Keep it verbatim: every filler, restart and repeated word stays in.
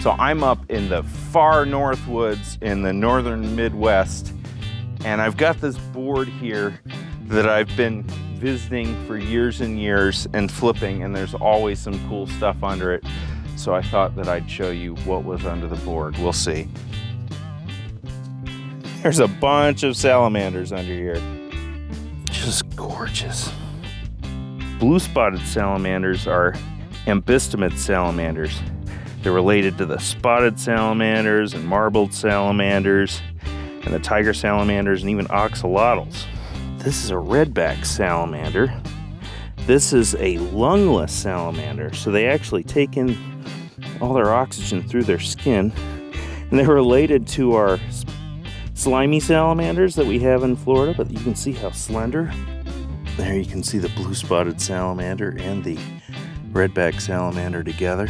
So I'm up in the far north woods in the northern Midwest, and I've got this board here that I've been visiting for years and years and flipping, and there's always some cool stuff under it. So I thought that I'd show you what was under the board. We'll see. There's a bunch of salamanders under here. Just gorgeous. Blue-spotted salamanders are Ambystomatid salamanders. They're related to the spotted salamanders and marbled salamanders and the tiger salamanders and even axolotls. This is a redback salamander. This is a lungless salamander, so they actually take in all their oxygen through their skin. And they're related to our slimy salamanders that we have in Florida, but you can see how slender. There you can see the blue-spotted salamander and the redback salamander together.